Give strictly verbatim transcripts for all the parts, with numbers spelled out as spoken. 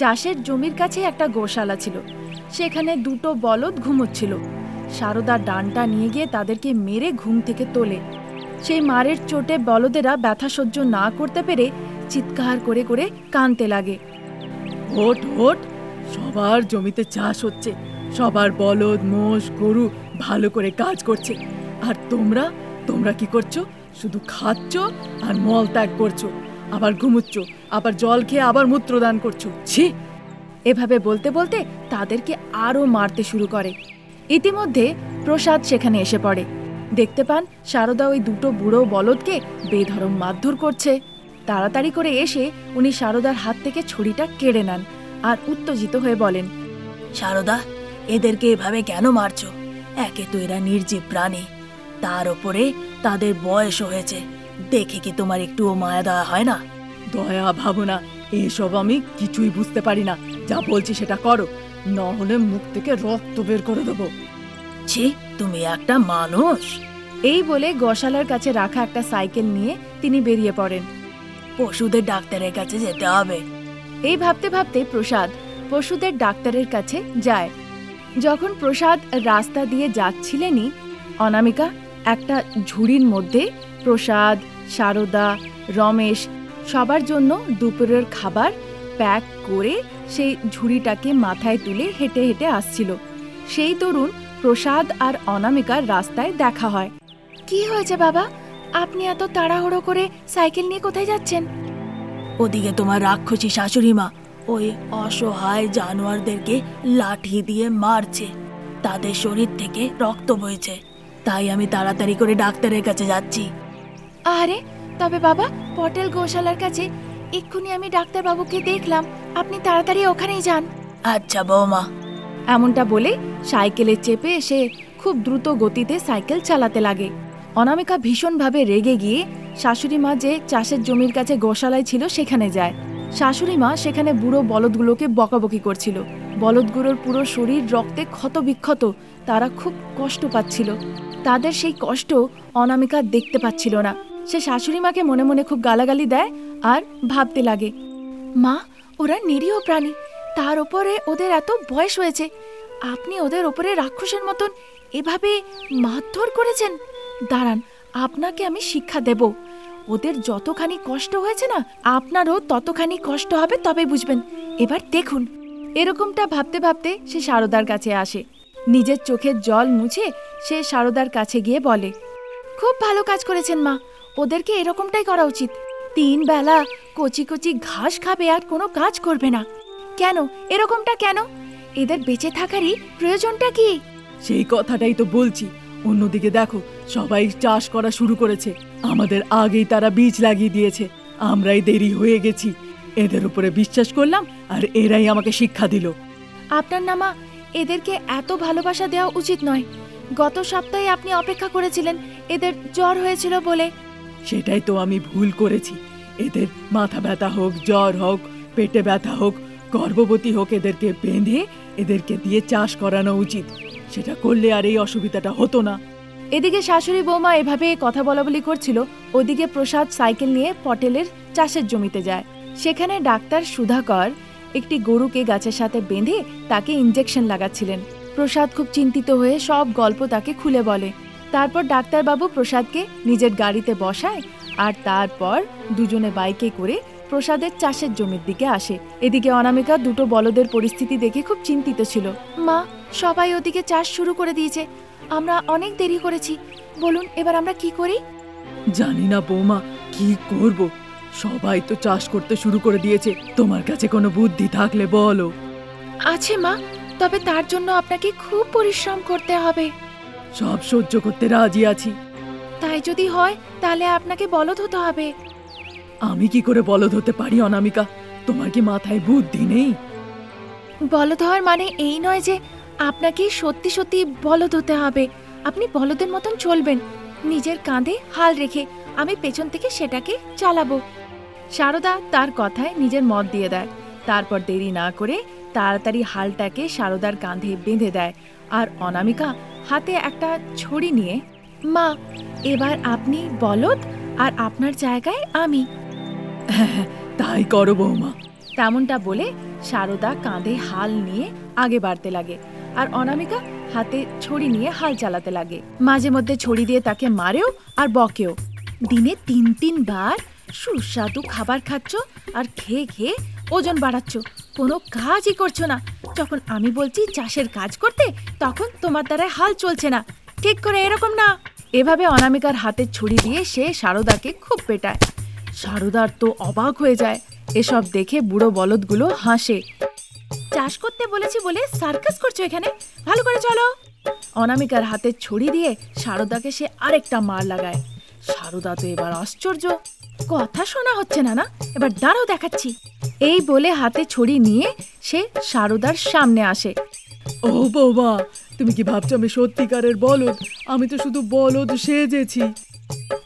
চাষের জমির কাছে একটা গোশালা ছিল। সেখানে দুটো বলদ ঘুমোচ্ছিল। সারদা ডানটা নিয়ে গিয়ে তাদেরকে মেরে ঘুম থেকে তোলে। সেই মারের চোটে বলদেরা ব্যথা সহ্য না করতে পেরে চিৎকার করে করে কাঁদতে লাগে। ওঠ ওঠ, সবার জমিতে চাষ হচ্ছে, সবার বলদ মোষ গরু ভালো করে কাজ করছে, আর তোমরা তোমরা কি করছো? শুধু খাচ্ছ আর মল ত্যাগ করছো, আবার ঘুমুচ্ছ, আবার জল খেয়ে আবার মূত্রদান করছো, ছি! এভাবে বলতে বলতে তাদেরকে আরও মারতে শুরু করে। ইতিমধ্যে প্রসাদ সেখানে এসে পড়ে। দেখতে পান সারদা ওই দুটো বুড়ো বলদকে বেধরম মারধর করছে। তাড়াতাড়ি করে এসে উনি সারদার হাত থেকে ছড়িটা কেড়ে নেন আর উত্তেজিত হয়ে বলেন, সারদা, এদেরকে এভাবে কেন মারছো? একে তো এরা নির্জীব প্রাণী, তার ওপরে তাদের বয়স হয়েছে, দেখে কি তোমার একটুও মায়া দয়া হয় না? দয়া ভাবনা এসব আমি কিছুই বুঝতে পারি না, যা বলছি সেটা করো, না হলে মুখ থেকে রক্ত বের করে দেবো। ছি, তুমি একটা মানুষ! এই বলে গোশালার কাছে রাখা একটা সাইকেল নিয়ে তিনি বেরিয়ে পড়েন। পশুদের ডাক্তারের কাছে যেতে হবে। এই ভাবতে ভাবতে প্রসাদ পশুদের ডাক্তারের কাছে যায়। যখন প্রসাদ রাস্তা দিয়ে যাচ্ছিলেনই, অনামিকা একটা ঝুড়ির মধ্যে প্রসাদ, সারদা, রমেশ সবার জন্য দুপুরের খাবার প্যাক করে সেই ঝুড়িটাকে মাথায় তুলে হেঁটে হেঁটে আসছিল। সেই তরুণ প্রসাদ আর অনামিকার রাস্তায় দেখা হয়। কি হয়েছে বাবা, আপনি এত তাড়াহুড়ো করে সাইকেল নিয়ে কোথায় যাচ্ছেন? ওদিকে তোমার রাক্ষসী শাশুড়ি মা ওই অসহায় জানোয়ারদেরকে লাঠি দিয়ে মারছে, তাদের শরীর থেকে রক্ত বইছে, তাই আমি তাড়াতাড়ি করে ডাক্তারের কাছে যাচ্ছি। আরে তবে বাবা, পটেল গোশালার কাছে এক্ষুনি আমি ডাক্তারবাবুকে দেখলাম, আপনি তাড়াতাড়ি ওখানেই যান। আচ্ছা বৌমা। এমনটা বলে সাইকেলে চেপে এসে খুব দ্রুত গতিতে সাইকেল চালাতে লাগে। অনামিকা ভীষণভাবে রেগে গিয়ে শাশুড়ি মা যে চাষের জমির কাছে গোশালায় ছিল সেখানে যায়। শাশুড়ি মা সেখানে বুড়ো বলদগুলোকে বকাবকি করছিল। বলদগুলোর পুরো শরীর রক্তে ক্ষতবিক্ষত, তারা খুব কষ্ট পাচ্ছিল। তাদের সেই কষ্ট অনামিকা দেখতে পাচ্ছিল না। সে শাশুড়ি মাকে মনে মনে খুব গালাগালি দেয় আর ভাবতে লাগে, মা, ওরা নিরীহ প্রাণী, তার ওপরে ওদের এত বয়স হয়েছে, আপনি ওদের ওপরে রাক্ষসের মতন এভাবে মারধর করেছেন। দাঁড়ান, আপনাকে আমি শিক্ষা দেব। ওদের যতখানি কষ্ট হয়েছে না, আপনারও ততখানি কষ্ট হবে, তবে বুঝবেন, এবার দেখুন। এরকমটা ভাবতে ভাবতে সে সারদার কাছে আসে। নিজের চোখের জল মুছে সে সারদার কাছে গিয়ে বলে, খুব ভালো কাজ করেছেন মা, ওদেরকে এরকমটাই করা উচিত। তিন বেলা কচি কচি ঘাস খাবে আর কোনো কাজ করবে না। কেন এরকমটা কেন? এদের বেঁচে থাকারই প্রয়োজনটা কি? সেই কথাটাই তো বলছি। অন্যদিকে দেখো, সবাই চাষ করা শুরু করেছে, আমাদের আগেই তারা বীজ লাগিয়ে দিয়েছে, আমরাই দেরি হয়ে গেছি। এদের উপরে বিশ্বাস করলাম আর এরাই আমাকে শিক্ষা দিল। আপনার নামা এদেরকে এত ভালোবাসা দেওয়া উচিত নয়। গত সপ্তাহে আপনি অপেক্ষা করেছিলেন এদের জ্বর হয়েছিল বলে। সেটাই তো আমি ভুল করেছি। এদের মাথা ব্যথা হোক, জ্বর হোক, পেটে ব্যথা হোক, গর্ভবতী হোক, এদেরকে বেঁধে এদেরকে দিয়ে চাষ করানো উচিত। সেটা করলে আর এই অসুবিধাটা হতো না। এদিকে শাশুড়ি বৌমা এভাবে কথা বলাবলি করছিল, ওদিকে প্রসাদ সাইকেল নিয়ে পটেলের চাষের জমিতে যায়। সেখানে ডাক্তার সুধাকর একটি গরুকে গাছের সাথে বেঁধে তাকে ইঞ্জেকশন লাগাচ্ছিলেন। প্রসাদ খুব চিন্তিত হয়ে সব গল্প তাকে খুলে বলে। তারপর ডাক্তারবাবু প্রসাদকে নিজের গাড়িতে বসায় আর তারপর দুজনে বাইকে করে প্রসাদের চাষের জমির দিকে আসে। এদিকে অনামিকা দুটো বলদের পরিস্থিতি দেখে খুব চিন্তিত ছিল। মা, সবাই ওদিকে চাষ শুরু করে দিয়েছে, আমরা অনেক দেরি করেছি, বলুন এবার আমরা কি করি? জানি না বৌমা, কি করব? সবাই তো চাষ করতে শুরু করে দিয়েছে, তোমার কাছে কোনো বুদ্ধি থাকলে বলো। আছে মা, তবে তার জন্য আপনাকে খুব পরিশ্রম করতে হবে। সব সহ্য করতে রাজি আছি। তাই যদি হয় তাহলে আপনাকে বলদ হতে হবে। আমি কি করে বলদ হতে পারি অনামিকা? তোমার কি মাথায় বুদ্ধি নেই? বলদ হওয়ার মানে এই নয় যে আপনাকে সত্যি সত্যি বলদ হতে হবে। আপনি বলদের মতন চলবেন, নিজের কাঁধে হাল রেখে, আমি পেছন থেকে সেটাকে চালাবো। সারদা তার কথায় নিজের মত দিয়ে দেয়। তারপর দেরি না করে তাড়াতাড়ি হালটাকে সারদার কাঁধে বেঁধে দেয় আর অনামিকা হাতে একটা ছড়ি নিয়ে, মা, এবার আপনি বলদ আর আপনার জায়গায় আমি। তাই করো বৌমা। তেমনটা বলে शारदा कांधे हाल निये आगे बाढ़ते लागे और अनामिका हाथे छड़ी निये हाल चालाते लागे। माझे मध्य छड़ी दिए ताके मारेओ और बकेओ। दिने तीन तीन बार सुस्वादु खाबार खाच्चो और खेये खेये ओजन बाड़ाच्चो, कोनो काजई करछो ना। जखन आमी बोलछि चाषेर काज करते तखन तोमार द्वारा हाल चलछे ना, ठीक करे एरकम ना। एभाबे अनामिकार हाथे छड़ी दिए से शारदाके खूब पेटाय। शारदार तो अबाक हो जाए। एसब देखे बुड़ो बलदगुलो हासे। चाष करते बोलेछि बोले सार्कास करछो एखाने, भालो करे चलो। अनामिकार हाथे छड़ी दिए शारदाके से आरेकटा मार लागाय। शारदा तो एबार आश्चर्य, कथा शोना होच्छे ना ना, एबार दाड़ाओ देखाच्छि। एई बोले हाथे छड़ी निये से शारदार सामने आसे। ओ बाबा, तुमि कि भाबछो आमि सत्यिकारेर बलद? आमि तो शुधु बलद सेजेछि।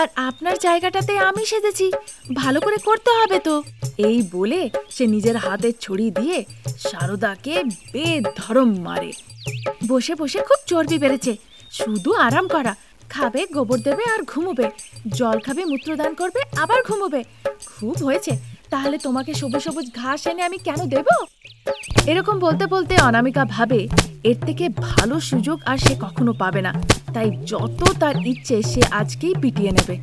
और आपनार जायगाटाते आमि सेजेछि, भालो करे करते होबे तो। एई बोले से निजेर हाथे छड़ी दिए शारदाके बेधरम मारे। बसे बसे खूब चर्बी बेड़ेछे, शुधु आराम करा। खाबे, गोबर देबे और घुमोबे, जल खाबे, मूत्रदान करबे, आबार घुमोबे। खूब होयेछे, ताहले तोमाके सबुज सबुज घास एने आमि केन देबो? एरकम बोलते बोलते अनामिका भाबे एर थेके भालो सुयोग आर से कखनो पाबे ना, ताई जतो तार इच्छे से आजकेई पिटिये नेबे।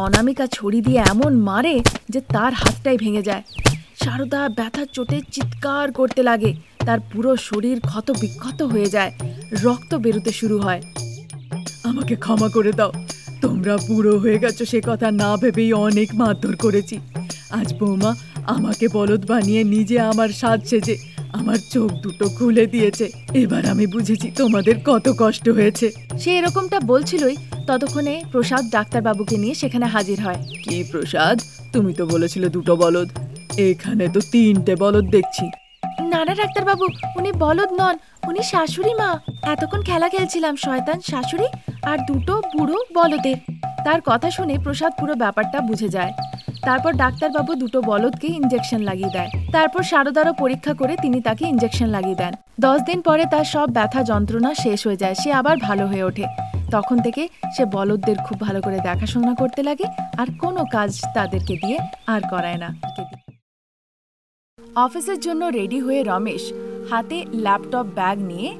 अनामिका छड़ी दिए एमन मारे जे तार हाथटाई भेंगे जाय। शारदा व्यथार चोटे चित्कार करते लागे। तार पुरो शरीर क्षत विक्षत हये जाय, रक्त बेरोते शुरू हय। আমাকে ক্ষমা করে দাও, তোমরা বুড়ো হয়ে গেছো সে কথা না ভেবেই অনেক মারধর করেছি। আজ বৌমা আমাকে বলদ বানিয়ে নিজে আমার সাজ সেজে আমার চোখ দুটো খুলে দিয়েছে। এবার আমি বুঝেছি তোমাদের কত কষ্ট হয়েছে। সে এরকমটা বলছিলই। ততক্ষণে প্রসাদ ডাক্তারবাবুকে নিয়ে সেখানে হাজির হয়। কি প্রসাদ, তুমি তো বলেছিলে দুটো বলদ, এখানে তো তিনটে বলদ দেখছি। নানা ডাক্তারবাবু, উনি বলদ নন, উনি শাশুড়ি মা। এতক্ষণ খেলা খেলছিলাম শয়তান শাশুড়ি আর দুটো বুড়ো বলদের। তার কথা শুনে প্রসাদ পুরো ব্যাপারটা বুঝে যায়। তারপর ডাক্তারবাবু দুটো বলদকে ইনজেকশন লাগিয়ে দেয়। তারপর শারদারও পরীক্ষা করে তিনি তাকে ইনজেকশন লাগিয়ে দেন। দশ দিন পরে তার সব ব্যথা যন্ত্রণা শেষ হয়ে যায়, সে আবার ভালো হয়ে ওঠে। তখন থেকে সে বলদদের খুব ভালো করে দেখাশোনা করতে লাগে আর কোনো কাজ তাদেরকে দিয়ে আর করায় না। অফিসের জন্য রেডি হয়ে রমেশ হাতে ল্যাপটপ ব্যাগ নিয়ে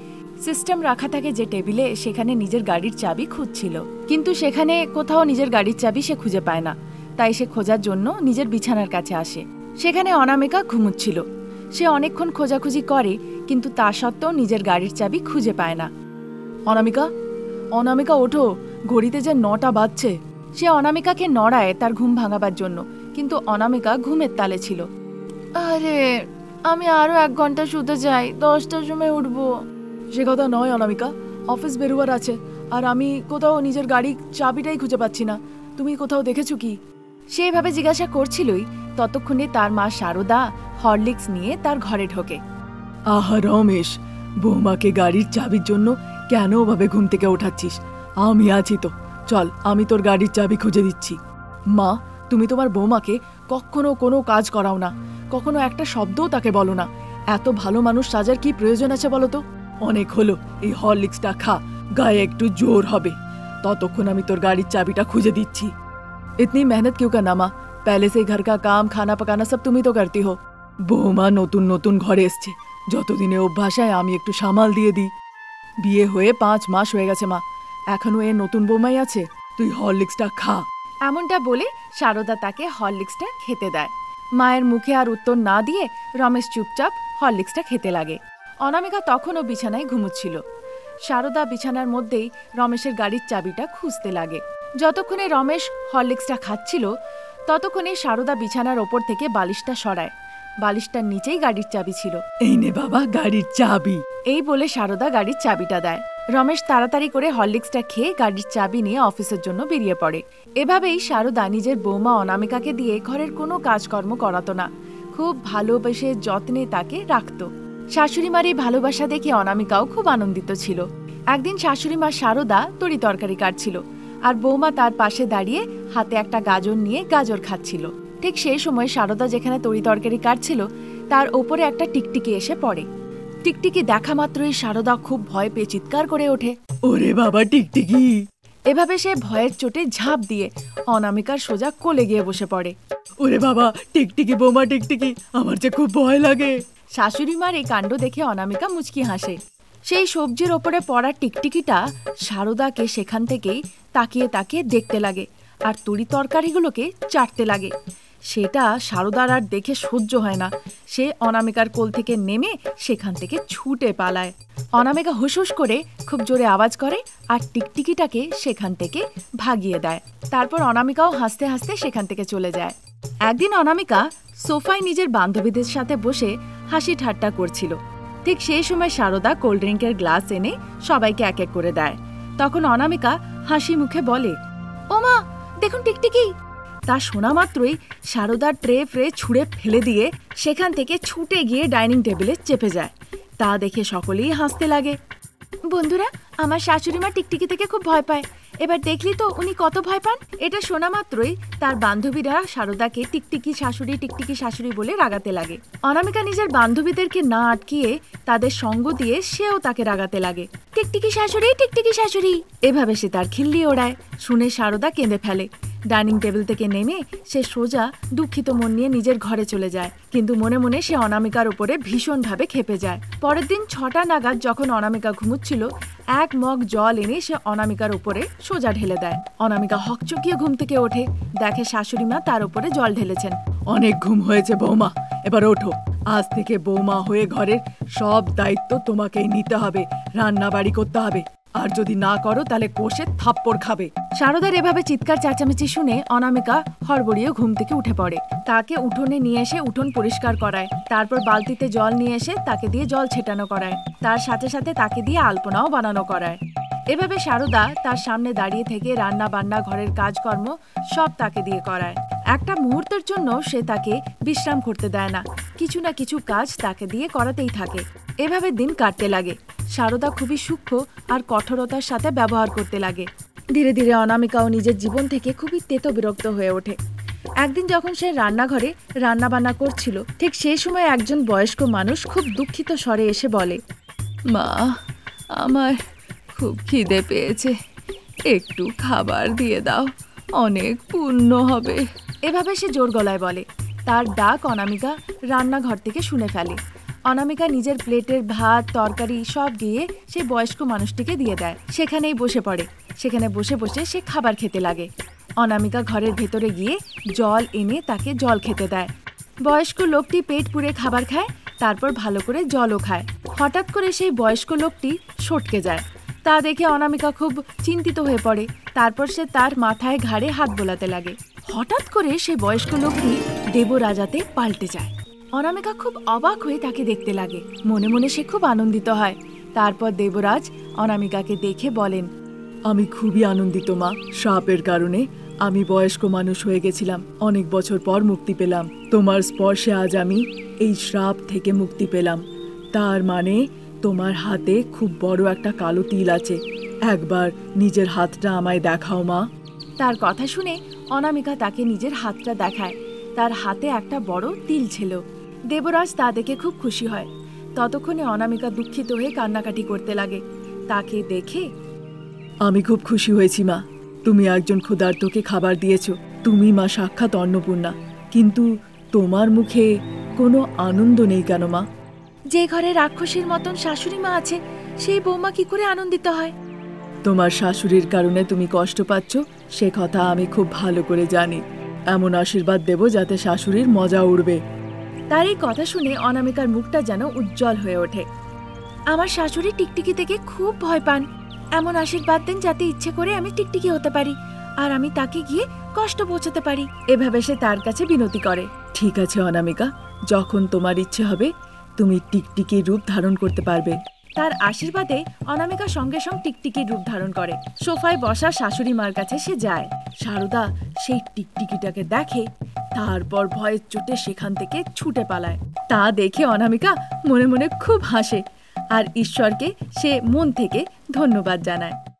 সিস্টেম রাখা থাকে যে টেবিলে, সেখানে নিজের গাড়ির চাবি খুঁজছিল। কিন্তু সেখানে কোথাও নিজের গাড়ির চাবি সে খুঁজে পায় না। তাই সে খোঁজার জন্য নিজের বিছানার কাছে আসে। সেখানে অনামিকা ঘুমুচ্ছিল। সে অনেকক্ষণ খোঁজাখুঁজি করে কিন্তু তা সত্ত্বেও নিজের গাড়ির চাবি খুঁজে পায় না। অনামিকা, অনামিকা ওঠো, ঘড়িতে যে নটা বাজছে। সে অনামিকাকে নড়ায় তার ঘুম ভাঙাবার জন্য, কিন্তু অনামিকা ঘুমের তালে ছিল। আরে আমি আরও এক ঘন্টা শুতে যাই, দশটার সময় উঠবো। সে কথা নয় অনামিকা, অফিস বেরোবার আছে আর আমি কোথাও নিজের গাড়ির চাবিটাই খুঁজে পাচ্ছি না, তুমি কোথাও দেখেছো কি? সে এভাবে জিজ্ঞাসা করছিলই। ততক্ষণে তার মা শারদা হরলিক্স নিয়ে তার ঘরে ঢোকে। আহা রমেশ, বৌমাকে গাড়ির চাবির জন্য কেন ওভাবে ঘুম থেকে ওঠাচ্ছিস? আমি আছি তো, চল আমি তোর গাড়ির চাবি খুঁজে দিচ্ছি। মা, তুমি তোমার বৌমাকে কখনো কোনো কাজ করাও না, কখনো একটা শব্দও তাকে বলো না। এত ভালো মানুষ সাজার কি প্রয়োজন আছে বলো তো? অনেক হলো, এই হরলিক্সটা খা, গায়ে একটু জোর হবে। ততক্ষণ আমি তোর গাড়ির চাবিটা খুঁজে দিচ্ছি। इतनी मेहनत क्यों करना माँ, पहले से घर का काम खाना पकाना सब तुम ही तो करती हो। বৌমা নতুন নতুন ঘরে এসছে, যতদিনে অভ্যাস হয় আমি একটু সামাল দিয়ে দিই। বিয়ে হয়ে পাঁচ মাস হয়ে গেছে মা, এখনো এ নতুন বৌমাই আছে, তুই হরলিক্সটা খা। এমনটা বলে শারদা তাকে হরলিক্সটা খেতে দেয়। মায়ের মুখে আর উত্তর না দিয়ে রমেশ চুপচাপ হরলিক্সটা খেতে লাগে। অনামিকা তখনও বিছানায় ঘুমুচ্ছিল। শারদা বিছানার মধ্যেই রমেশের গাড়ির চাবিটা খুঁজতে লাগে। যতক্ষণে রমেশ হরলিক্সটা খাচ্ছিল ততক্ষণে শারদা বিছানার ওপর থেকে বালিশটা সরায়। বালিশটার নিচেই গাড়ির চাবি ছিল। এই নে বাবা গাড়ির চাবি, এই বলে শারদা গাড়ির চাবিটা দেয়। রমেশ তাড়াতাড়ি করে হরলিক্সটা খেয়ে গাড়ির চাবি নিয়ে অফিসের জন্য বেরিয়ে পড়ে। এভাবেই শারদা নিজের বৌমা অনামিকাকে দিয়ে ঘরের কোনো কাজকর্ম করাতো না, খুব ভালোবেসে যত্নে তাকে রাখত। শাশুড়িমার এই ভালোবাসা দেখে অনামিকাও খুব আনন্দিত ছিল। একদিন শাশুড়িমা শারদা তরি তরকারি কাটছিল আর বৌমা তার পাশে দাঁড়িয়ে হাতে একটা গাজর নিয়ে গাজর খাচ্ছিল। ঠিক সেই সময় শারদা যেখানে তরি তরকারি কাটছিল তার ওপরে একটা টিকটিকি এসে পড়ে। টিকটিকি দেখা মাত্রই শারদা খুব ভয় পেয়ে চিৎকার করে ওঠে, ওরে বাবা টিকটিকি! এভাবে সে ভয়ের চোটে ঝাঁপ দিয়ে অনামিকার সোজা কোলে গিয়ে বসে পড়ে। ওরে বাবা টিকটিকি, বৌমা টিকটিকি, আমার যে খুব ভয় লাগে। शाशुड़ी मार ए कांड देखे अनामिका मुचकी हासे। सेई सब्जिर ओपरे पड़ा टिकटिकिटा शारदाके सेखान थेकेई ताकिये ताकिये देखते लागे और तरी तरकारीगुलोके चाटते लागे। सेटा शारदार आर देखे सह्य हय ना, से अनामिकार कोल थेके नेमे सेखान थेके छुटे पालाय। अनामिका हुशहुश करे खूब जोरे आवाज करे और टिकटिकिटाके सेखान थेके भागिये देय। तारपर अनामिकाओ हासते हासते सेखान थेके चले जाय। एकदिन अनामिका सोफाय निजेर बान्धबीदेर साथे बसे हासि ठाट्टा करछिलो। ठीक सेई समय शारदा कोल्ड ड्रिंकेर ग्लास एने सबाइके एक एक करे देय। तखन अनामिका हासि मुखे बोले, ओ मा देखुन टिकटिकी। ता शोना मात्रई शारदा ट्रे फ्रे छुड़े फेले दिए सेखान थेके छुटे गिये डाइनिंग टेबिले चेपे जाय। ता देखे सकलेई हासते लागे। बंधुरा आमार शाशुड़ी मा टिकटिकी थेके खूब भय पाय। एबार देखली तो उनी कत भय पान। एटा शोना मात्रई तार बान्धबीरा शारदाके टिकटिकी शाशुड़ी टिकटिकी शाशुड़ी बोले रागाते लागे। अनामिका निजेर बान्धबीदेरके ना आटकिये तादेर संग दिये सेओ ताके रागाते लागे। टिकटिकी शाशुड़ी टिकटिकी शाशुड़ी एभाबे से तार खिल्ली ओड़ाय। शुने शारदा केंदे फेले। डाइनिंग टेबिल थेके नेमे से सोजा दुखित मन निये निजेर घरे चले जाय। किन्तु मने मने से अनामिकार उपरे भीषण भावे खेपे जाय। परेर दिन छटा नागाद जखन अनामिका घुमुच्छिलो एक मग जल एने से अनामिकार उपरे सोजा ढेले देय। अनामिका हकचकिये घुम थेके ओठे, देखे शाशुड़ी मा तार उपरे जल ढेलेछेन। अनेक घुम हयेछे बौमा, एबार ओठो। आज थेके बौमा हये घरेर सब दायित्व तोमाकेई निते हबे। रान्ना बाड़ी करते हबे। আর যদি না করো তাহলে কোষে থাপ্পড় খাবে। শারদার এভাবে চিৎকার চেঁচামেচি শুনে অনামিকা হড়বড়িয়ে ঘুম থেকে উঠে পড়ে। তাকে উঠোনে নিয়ে এসে উঠোন পরিষ্কার করায়। তারপর বালতিতে জল নিয়ে এসে তাকে দিয়ে জল ছেটানো করায়। তার সাথে সাথে তাকে দিয়ে আলপনাও বানানো করায়। এভাবে শারদা তার সামনে দাঁড়িয়ে থেকে রান্না বান্না ঘরের কাজকর্ম সব তাকে দিয়ে করায়। একটা মুহূর্তের জন্য সে তাকে বিশ্রাম করতে দেয় না। কিছু না কিছু কাজ তাকে দিয়ে করাতেই থাকে। এভাবে দিন কাটতে লাগে। शारदा खुबी सूक्ष्म और कठोरतार साथे व्यवहार करते लागे। धीरे धीरे अनामिकाओ निजेर जीवन थेके खुबी तेतो बिरक्त हये ओठे। एकदिन जखन से रान्नाघरे रान्ना बान्ना करछिलो ठीक सेई समय एकजन बयस्क मानुष खूब दुखित स्वरे एसे बोले, मा आमार खूब खिदे पेयेछे, एकटू खाबार दिये दाओ, अनेक पुण्य हबे। एभाबे से जोर गलाय बोले। तार डाक अनामिका रान्नाघर थेके शुने फेले। अनामिका निजेर प्लेटेर भात तरकारी सब गिये से बयस्क मानुषटिके दिये देय। सेखानेई बसे पड़े। सेखाने बसे बसे से खाबार खेते लागे। अनामिका घरेर भेतरे गिये जल एने ताके जल खेते देय। बयस्क लोकटी पेट पुरे खाबार खाय, तारपर भालो करे जलो खाय। हठात् करे सेई बयस्क लोकटी छटके जाय। ता देखे अनामिका खूब चिंतित हये पड़े। तारपर से तार माथाय घाड़े हाथ बोलाते लागे। हठात् करे सेई बयस्क लोकटी देवराजाते पाल्टे जाय। अनामिका खूब अबाक हुए ताके देखते लागे। मने मने से खूब आनंदित हय। तारपर देवराज अनामिकाके देखे बोलेन, आमी खूबी आनंदित मा। शापेर कारणे आमी बयस्क मानुष हये गेछिलाम, अनेक बछर पर मुक्ति पेलाम। तोमार स्पर्शे आज आमी एई श्राप थेके मुक्ति पेलाम। तार माने तोमार हाते खूब बड़ो एकटा कालो तिल आछे। एकबार निजेर हातटा आमाय देखाओ मा। तार कथा शुने अनामिका ताके निजेर हातटा देखाय। तार हाते एकटा बड़ो तिल छिलो। देवराज ता देखे खूब खुशी हय। ततक्षणे अनामिका दुखित हये कान्नाकाटी करते लागे। ताके देखे, आमी खूब खुशी हयेछि मा, तुमी एकजन क्षुधार्तके खाबार दियेछो। तुमी मा साक्षात अन्नपूर्णा, किन्तु तोमार मुखे कोनो आनंद नेई केन मा? जे घरे राक्षसीर मतन शाशुड़ी मा आछे, सेई बौमा कि करे आनंदित हय? तोमार शाशुड़ीर कारणे तुमी कष्ट पाচ্ছ, से कथा आमी खूब भालो करे जानि। एमन आशीर्वाद देब जाते शाशुड़ीर मजा उड़बे। तार एई कथा शुने अनामिकार मुखटा जेन उज्जवल हये ओठे। आमार शाशुड़ी टिकटिकी थेके खूब भय पान। एमन आशीर्वाद देन जाते इच्छे करे आमी टिकटिकी होते पारी आर आमी ताके गिये कष्ट पौंछाते पारी। एभाबे से तार काछे बिनती करे। ठीक आछे अनामिका, जखन तोमार इच्छे हबे तुमी टिकटिकी रूप धारण करते पारबे। तार आशीर्वादे अनामिका संगे संग टिकटिकी रूप धारण करे। सोफाय बसा शाशुड़ी मार काछे से जाय। शारदा सेई टिकटिकीटाके देखे, तारपर भये चोटे सेखान थेके छुटे पालाय। ता देखे अनामिका मने मने खूब हासे और ईश्वर के से मन थेके धन्यवाद जानाय।